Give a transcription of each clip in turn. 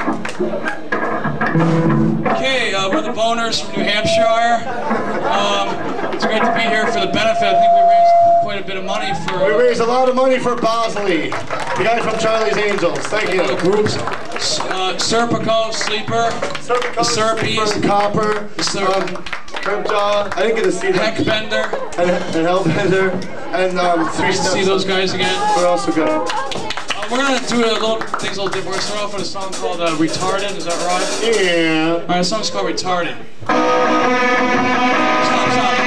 Okay, we're the Boners from New Hampshire. It's great to be here for the benefit. I think we raised quite a bit of money for... We raised a lot of money for Bosley, the guy from Charlie's Angels. Thank you. Groups, Serpico, Sleeper, the Serpies, Copper, Crimpjaw, I didn't get to see that. Heckbender. And Hellbender. And three steps. See those guys again. We're also good. We're going to do a little, things a little different. We're going to start off with a song called Retarded. Is that right? Yeah. All right, the song's called Retarded. Stop, stop.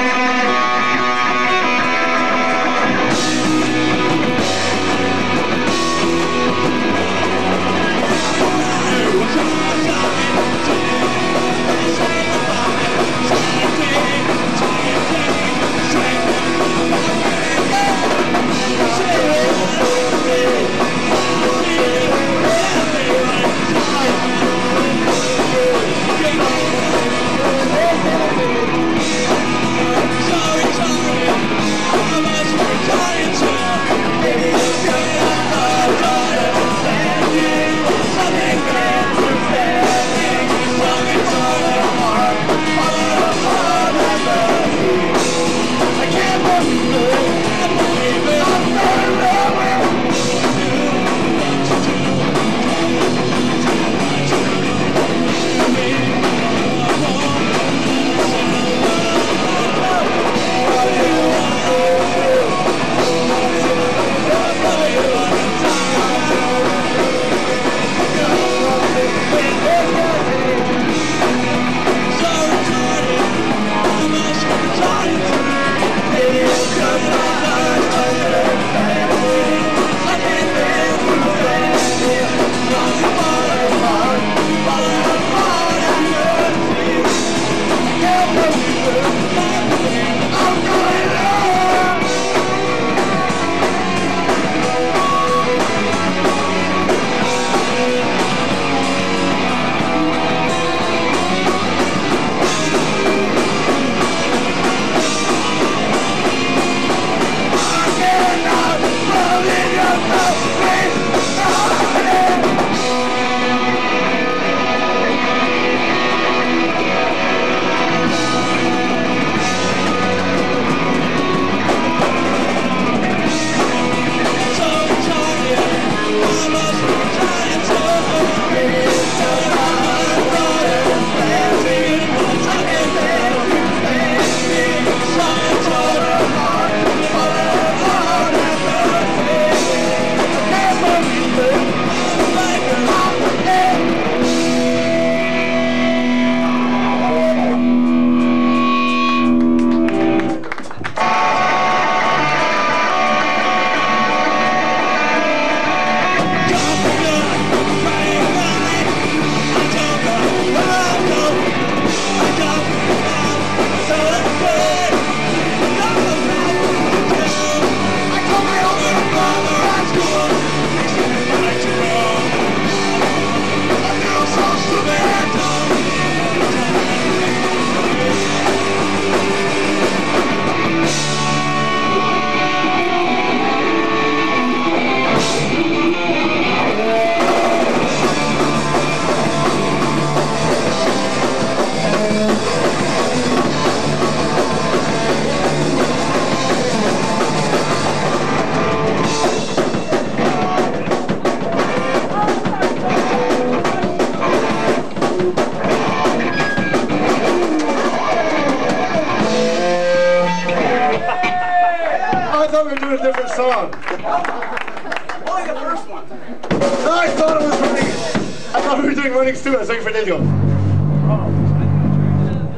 Running Stupid, I was looking for Ninja.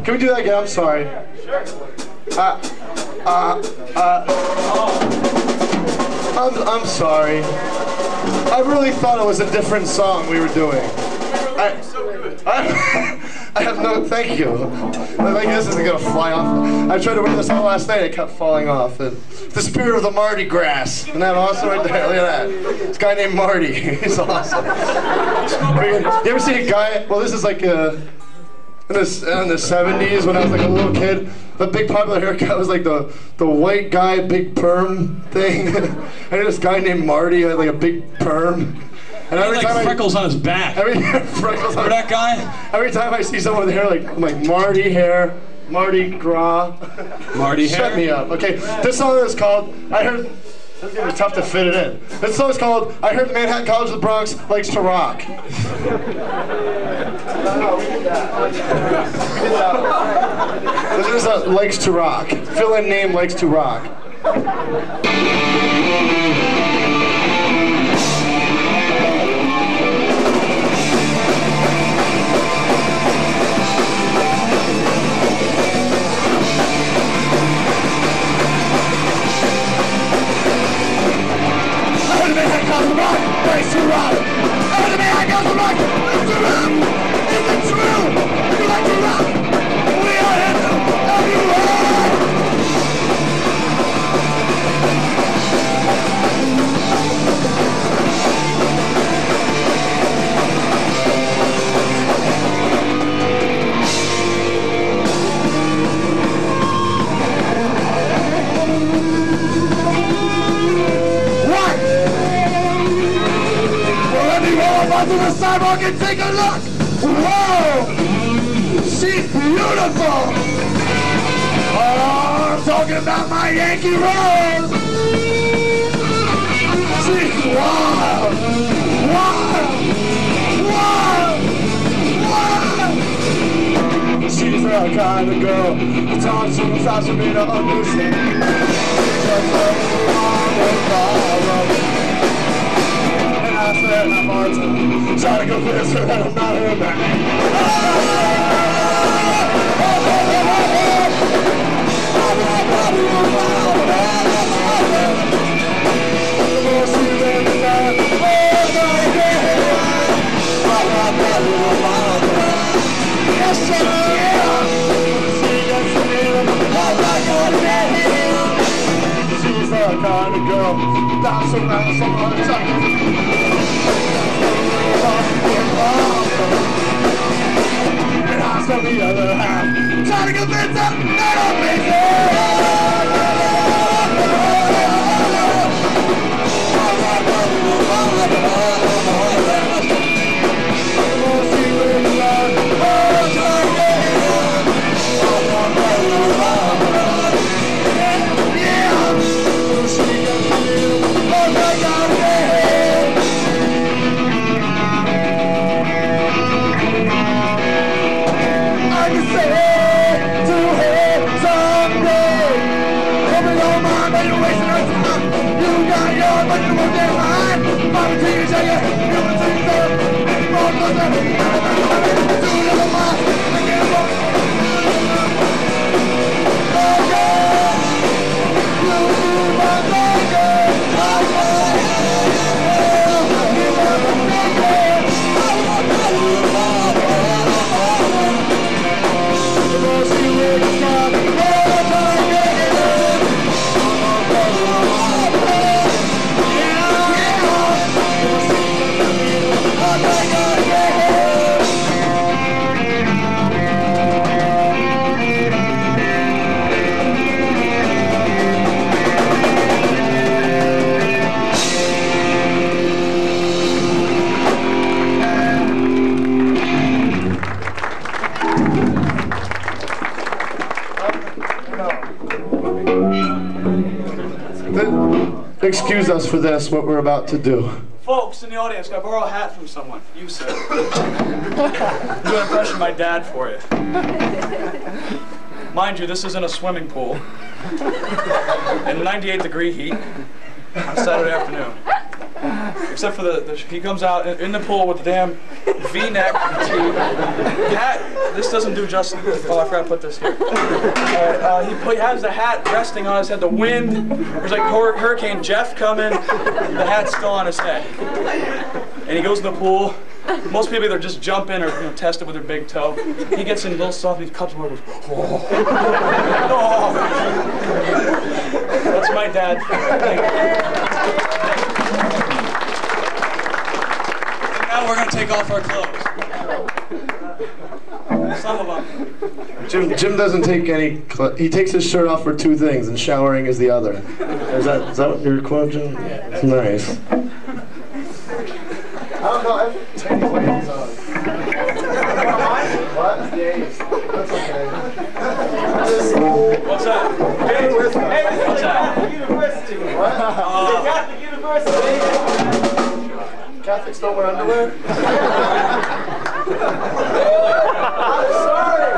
Can we do that again? I'm sorry. Sure. I'm sorry. I really thought it was a different song we were doing. I have no, thank you. I think this isn't gonna fly off. I tried to wear this all last night, it kept falling off. And the spirit of the Mardi Gras. Isn't that awesome right there? Look at that. This guy named Marty. He's awesome. You ever see a guy, well this is like in the 70s when I was like a little kid, the big popular haircut was like the white guy big perm thing. I had this guy named Marty who had like a big perm. And every time freckles on his back. Freckles on that guy. Every time I see someone with hair, like I'm like Marty hair, Marty Gras. Marty hair. Shut me up. Okay, this song is called. I heard. This is gonna be tough to fit it in. This song is called "I Heard the Manhattan College of the Bronx Likes to Rock." This is a "Likes to Rock." Fill in name "Likes to Rock." Likes to rock. I heard the Manhattan College of the Bronx likes to rock. Is it true? You like to rock? We are here to help you rock. Onto the sidewalk and take a look. Whoa, she's beautiful. Oh, I'm talking about my Yankee Rose. She's wild, wild, wild, wild. She's the kind of girl who talks from the side for me to understand. Just a long way. I said I'm hard to try to go for this, but I'm not her back. She's the kind of girl that's around some other time. And I saw the other half trying to convince them that I'm busy. Yeah, she gets me. Oh my God. Excuse us for this, what we're about to do. Folks in the audience, can I borrow a hat from someone? You, sir. I'm doing an impression of my dad for you. Mind you, this isn't a swimming pool. In 98-degree heat on Saturday afternoon. Except for he comes out in the pool with the damn V-neck hat. This doesn't do justice. Oh, I forgot to put this here. He has the hat resting on his head. The wind, there's like Hurricane Jeff coming. The hat's still on his head. And he goes in the pool. Most people either just jump in or test it with their big toe. He gets in a little soft, he cups over. Oh. Oh. That's my dad. Thank you. Now we're going to take off our clothes. Some of them. Jim doesn't take any clothes. He takes his shirt off for two things, and showering is the other. Is that your quote, Jim? Yeah. Nice. What's up? Hey, what's up? Catholic University. What? Catholic University. Catholics don't wear underwear? I'm sorry.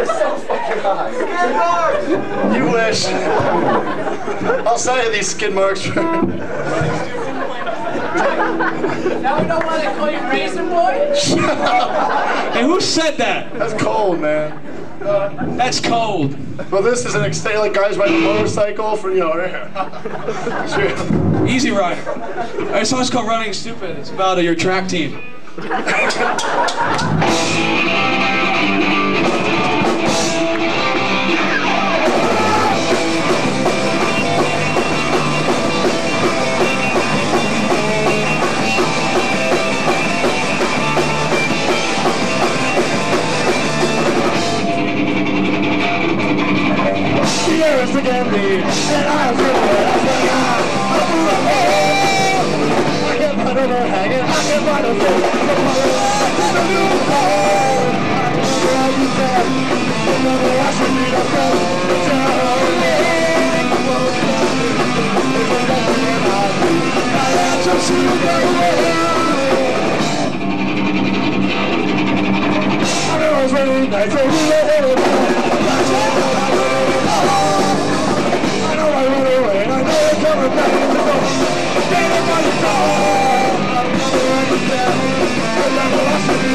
It's so fucking high. Skin marks. You wish. I'll sell you these skin marks. Now we don't want to call you Raisin Boy? Hey, who said that? That's cold, man. That's cold. Well, this is an extent, like guys riding a motorcycle for, you know, sure. Easy Rider. All right, so it's called Running Stupid. It's about your track team. Forgive me, and I was really bad. I can't find a man hanging, I can't find a man. I'm a new man. I remember how you said, remember I should be the first to tell me. I'm a man, it's a man and I do. I had to see you go away. I knew I was really nice, I knew I had a man. I I'm not going to go. I'm not going to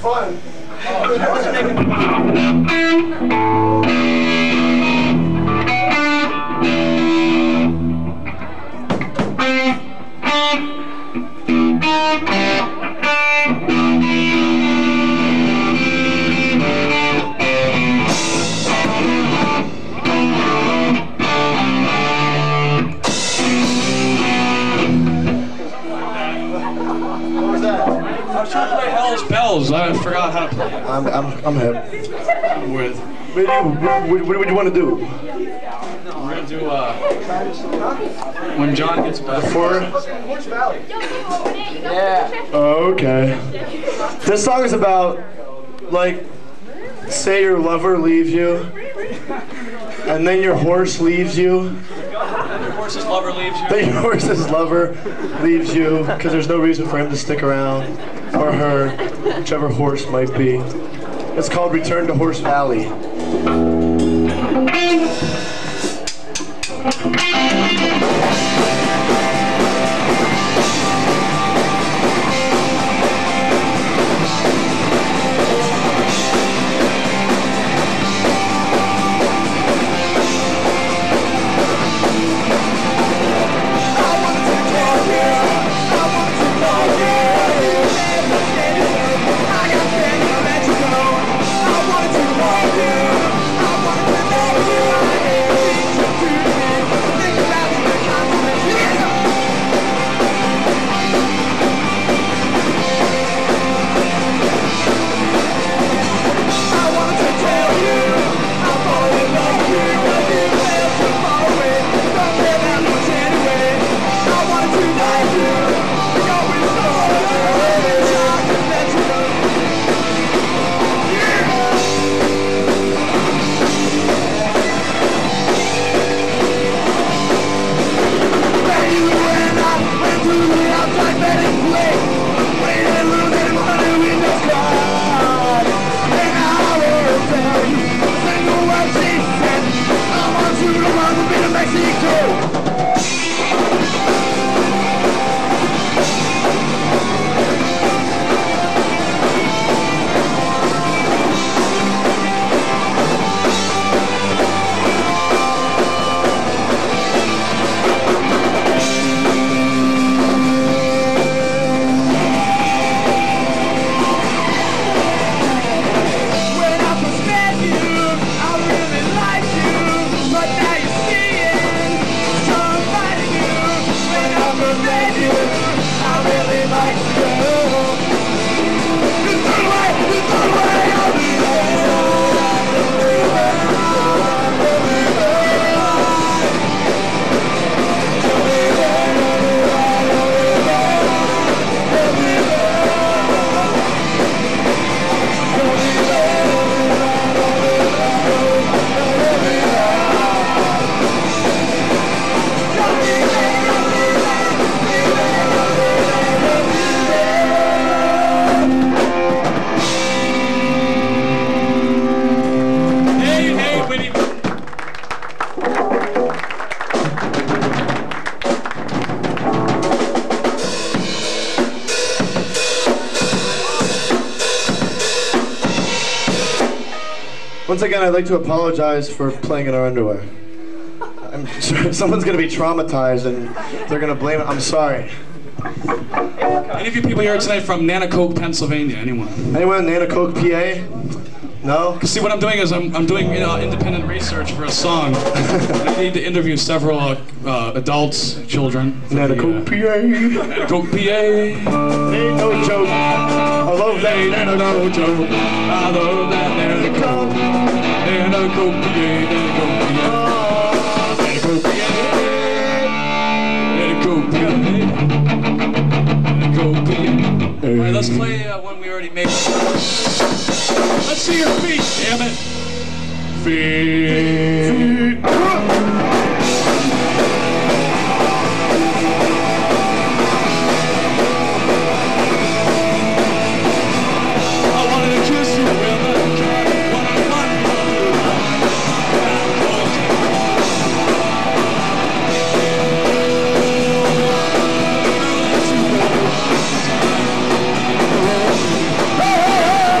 fun. I forgot how to play. I'm hip. What do you want to do? We're going to do, when John gets back. Before? Horse Valley. Yeah. Okay. This song is about, like, say your lover leaves you, and then your horse leaves you. Horse's lover leaves you. Then your horse's lover leaves you because there's no reason for him to stick around, or her, whichever horse might be. It's called Return to Horse Valley. Once again, I'd like to apologize for playing in our underwear. I'm sure someone's going to be traumatized and they're going to blame it. I'm sorry. Any of you people here tonight from Nanticoke, Pennsylvania? Anyone? Anyone in Nanticoke, PA? No? See, what I'm doing is I'm doing independent research for a song. I need to interview several adults, children. Nanticoke, PA. Nanticoke, PA. Ain't no joke. I love that. Ain't no joke. I love that Nanticoke. Alright, let's play one we already made. Let's see your feet, damn it. Feet. I wanted to kiss you with a kiss. Hey, hey, hey!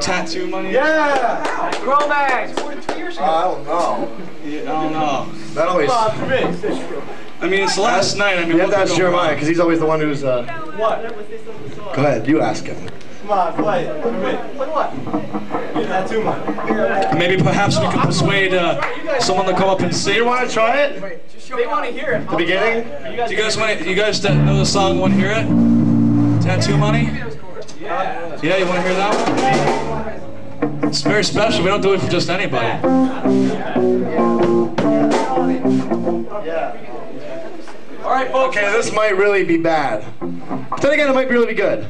Tattoo Money? Yeah! Grow bags! It's more than 2 years ago. I don't know. Yeah, I don't know. That always... I mean, it's last night. I mean, you have to ask Jeremiah, because he's always the one who's... What? Go ahead, you ask him. Come on, play it. What? Tattoo Money. Maybe perhaps we could persuade someone to come up and sing. You want to try it? Wait, just show they want to hear it. The beginning? Do you guys want to... You guys that know the song want to hear it? Tattoo Money? Yeah, you want to hear that one? It's very special. We don't do it for just anybody. Yeah. All right, folks. Okay, this might really be bad. But then again, it might really be good.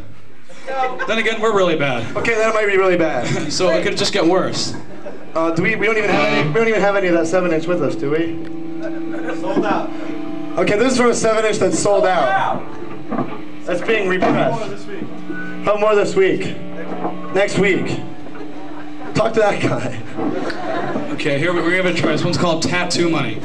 Then again, we're really bad. Okay, then it might be really bad. So it could just get worse. We don't even have any. We don't even have any of that 7-inch with us, do we? Sold out. Okay, this is from a 7-inch that's sold out. That's being repressed. One more this week. Next week. Talk to that guy. Okay, here we're gonna try. This one's called Tattoo Money.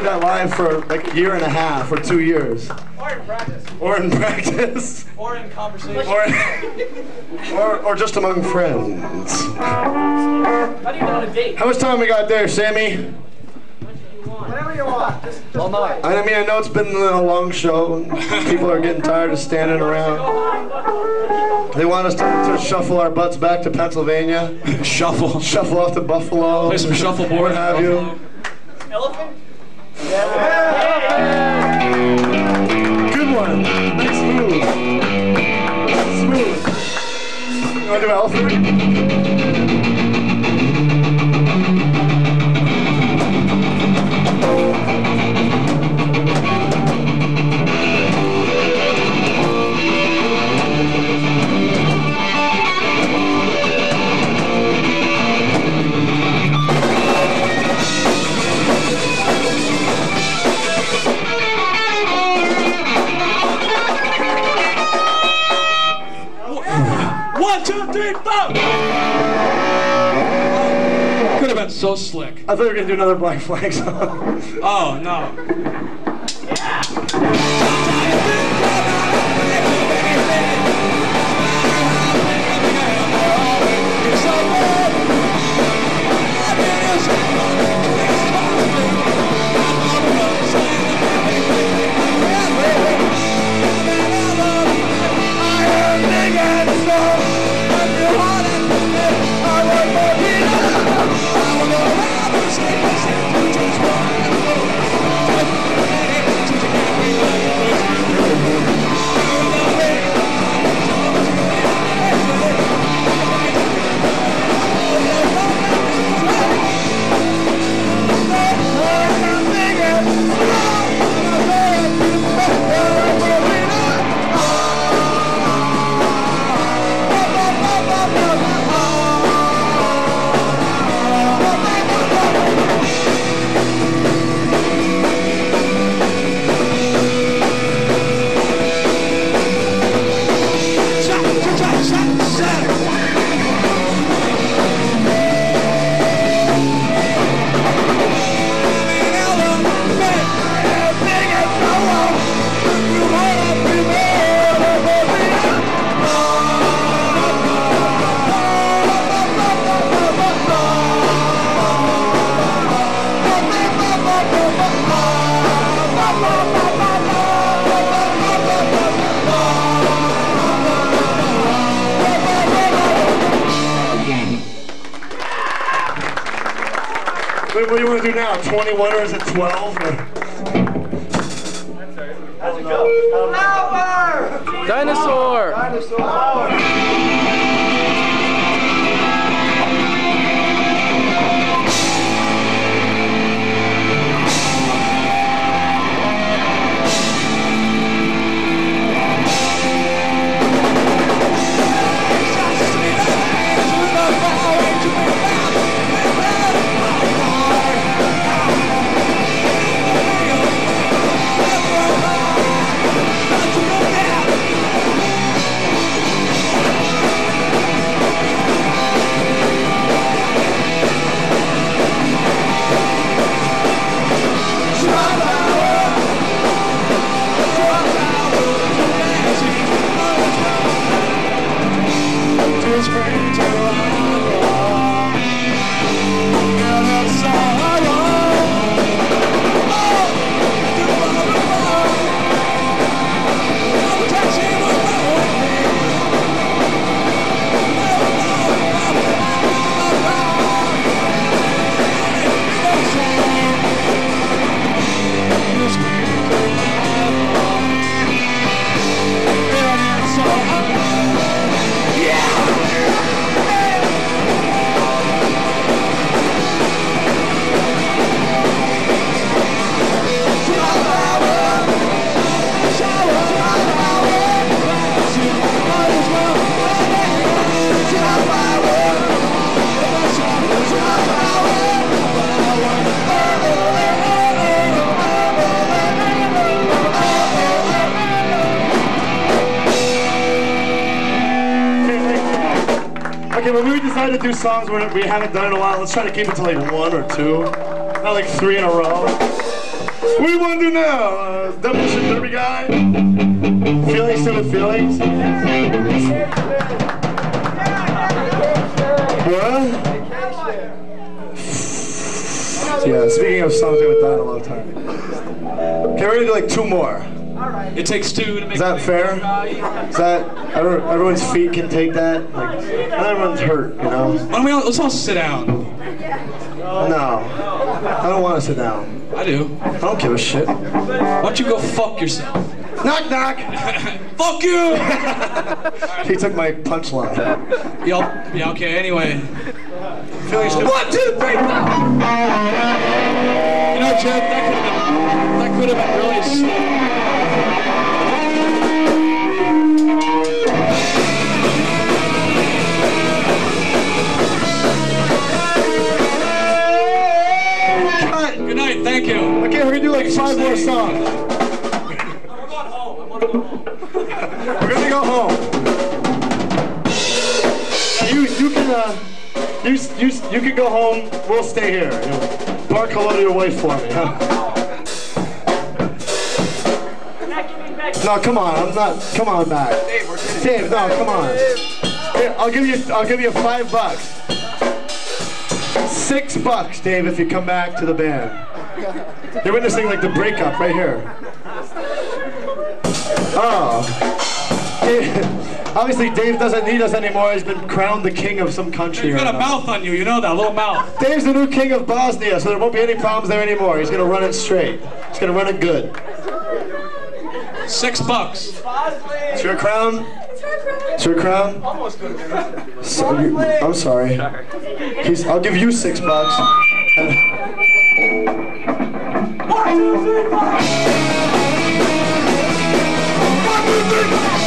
played that line for like a year and a half or 2 years. Or in practice. Or in practice. Or in conversation. Or just among friends. How do you know how to date? How much time we got there, Sammy? Whatever you want, just all night. I mean, I know it's been a long show, and people are getting tired of standing around. They want us to shuffle our butts back to Pennsylvania. Shuffle. Shuffle off to Buffalo. Play some shuffleboard. What have you. Elephant? Yeah. Good one. Nice move. Smooth. You want to do elephant? So slick. I thought we were gonna do another Black Flag song. Oh no. What do you want to do now? 21 or is it 12? How's it go? Flower! Dinosaur! Dinosaur! Flower! To do songs where we haven't done it in a while. Let's try to keep it to like one or two, not like three in a row. We want to know, demolition derby guy, feelings to the feelings. What? Yeah, speaking of something with that a lot of time. Okay, we're gonna do like two more. It takes two to make. Is that fair? Is that everyone's feet can take that? Like, not everyone's hurt, you know. Why don't we all, let's all sit down. No, I don't want to sit down. I do. I don't give a shit. Why don't you go fuck yourself? Knock knock. Fuck you. He took my punchline. Yeah. Okay. Anyway. One, two, three, four. You know, Chad, that could have been really slow. Thank you. Okay, we're gonna do like five more songs. I'm going home. We're gonna go home. You can go home. We'll stay here. You know, bark hello to your wife for me. Huh? No, come on. I'm not. Come on back. Dave, no, come on. Here, I'll give you $5. $6, Dave, if you come back to the band. You're witnessing like the breakup right here. Oh. Dave, obviously, Dave doesn't need us anymore. He's been crowned the king of some country. You've got a mouth on you. You know that little mouth. Dave's the new king of Bosnia, so there won't be any problems there anymore. He's going to run it straight. He's going to run it good. $6. It's your crown. It's your crown. Almost good. I'm sorry. I'll give you $6. One, two, three, four. One, two, three, four. I'm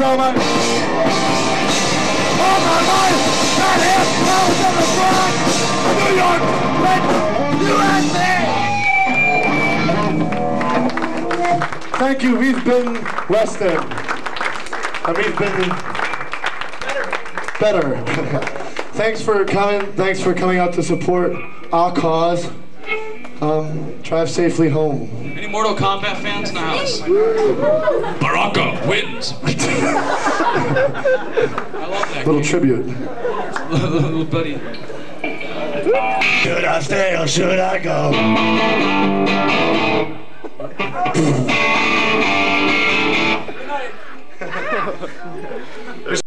so much. All my life, that half hours of the Bronx, New York, USA! Thank you. He's been West End. I mean, he's been better. Thanks for coming. Thanks for coming out to support our cause. Drive safely home. Any Mortal Kombat fans in the house? Baraka wins. I love that little game. Tribute. Little buddy. Should I stay or should I go? Good night.